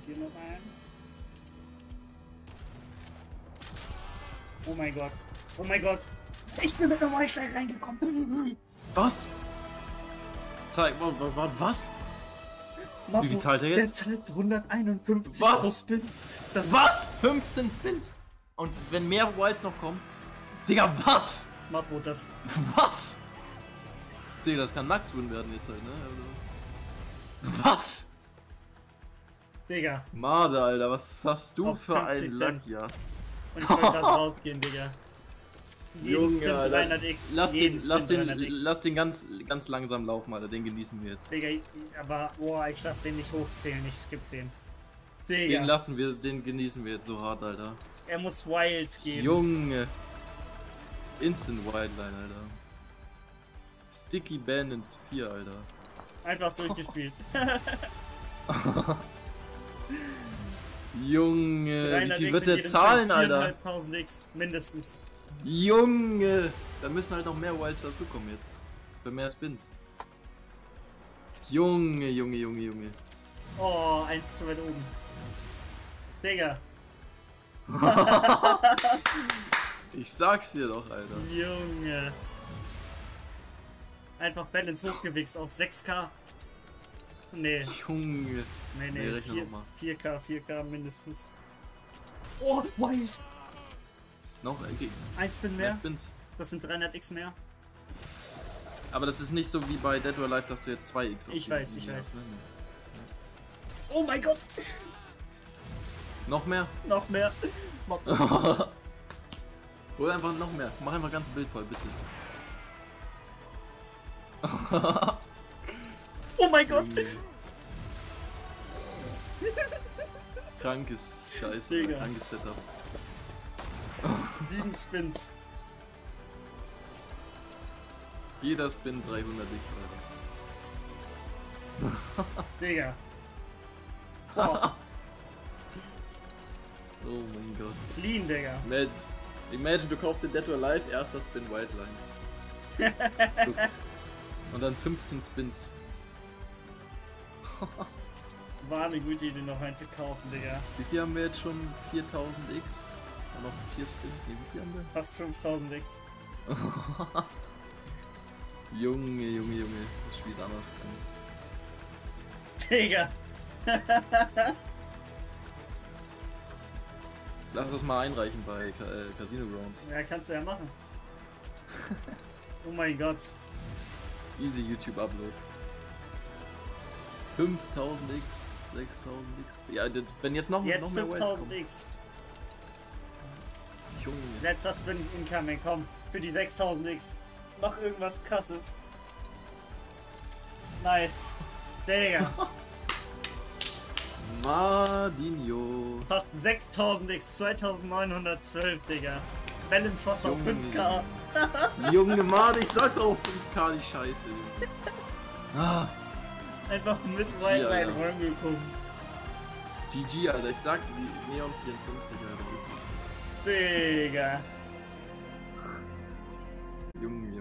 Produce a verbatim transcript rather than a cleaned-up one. Und hier noch ein. Oh mein Gott. Oh mein Gott. Ich bin mit einer Wildline reingekommen. Was? Zeig mal, was? Wie viel zahlt er jetzt? Der zahlt hunderteinundfünfzig was? Pro Spin. Das was? fünfzehn Spins. Und wenn mehr Wilds noch kommen. Digga, was? Mappo, das. Was? Digga, das kann Max-Win werden jetzt halt, ne? Also. Was? Digga. Made, Alter, was hast du auf für ein Lack, ja? Und ich wollte gerade rausgehen, Digga. Junge, Alter. Lass den, lass den, lass den ganz, ganz langsam laufen, Alter. Den genießen wir jetzt. Digga, aber boah, ich lass den nicht hochzählen. Ich skipp den. Digga. Den lassen wir, den genießen wir jetzt so hart, Alter. Er muss Wilds geben. Junge. Instant Wildline, Alter. Sticky Bandits vier, Alter. Einfach durchgespielt. Junge, wie viel wird der zahlen, Alter? viertausendfünfhundert X mindestens. Junge, da müssen halt noch mehr Wilds dazukommen jetzt. Für mehr Spins. Junge, Junge, Junge, Junge. Oh, eins zu weit oben. Digga. Ich sag's dir doch, Alter. Junge. Einfach Balance hochgewichst auf sechs K. Nee. Junge. Nee, nee, nee vier K, vier K mindestens. Oh, wild. Noch ein Gegner. Ein Spin mehr. Spins. Das sind dreihundert X mehr. Aber das ist nicht so wie bei Dead or Alive, dass du jetzt zwei X hast. Ich weiß, ich weiß. Oh mein Gott. Noch mehr? Noch mehr. Oder einfach noch mehr. Mach einfach ganz Bild voll, bitte. Oh mein Gott! Krankes Scheiße, krankes Setup. sieben Spins. Jeder Spin dreihundert X, Alter. Digga. Wow. Oh mein Gott. Lean, Digga. Imagine, du kaufst den Dead or Alive, erster Spin Wildline. So. Und dann fünfzehn Spins. War eine gute Idee, noch eins zu kaufen, Digga. Wie viel haben wir jetzt schon? viertausend X? Und noch vier Spins? Ne, wie viel haben wir? Fast fünftausend X. Junge, Junge, Junge. Das Spiel ist anders. Digga. Lass das mal einreichen bei CasinoGrounds. Ja, kannst du ja machen. Oh mein Gott. Easy YouTube-Upload. fünftausend X, sechstausend X. Ja, wenn jetzt noch, jetzt noch mehr Wilds kommen. Jetzt fünftausend X. Junge. Letzter Spin incoming, komm. Für die sechstausend X. Mach irgendwas krasses. Nice. Digga. Madinho. Fast sechstausend X, zweitausendneunhundertzwölf, Digga. Balance fast auf fünf K. Junge, Mann, ich sag doch fünf K, die Scheiße. Ah. Einfach mit Wildline rumgekommen. G G, Alter, ich sag die Neon vierundfünfzig, Alter. Digga. Junge.